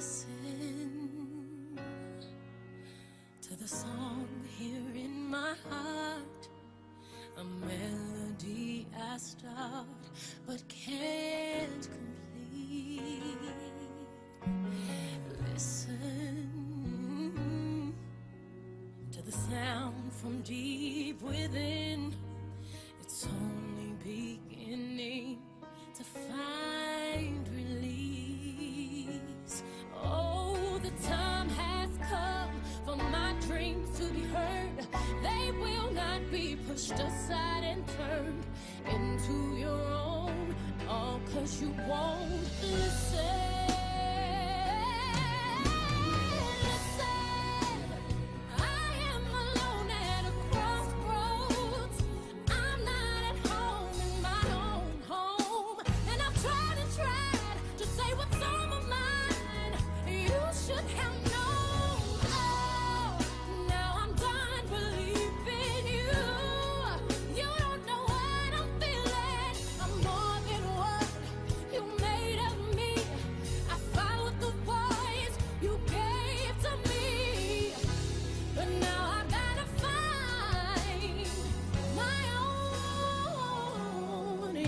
listen to the song here in my heart, a melody I start but can't complete. Listen to the sound from deep within. It's only beginning to find release. Oh, the time has come for my dreams to be heard. They will not be pushed aside and turned into your own, all cause you won't listen.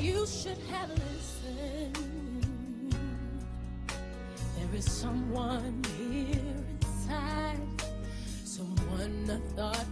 You should have listened. There is someone here inside, someone I thought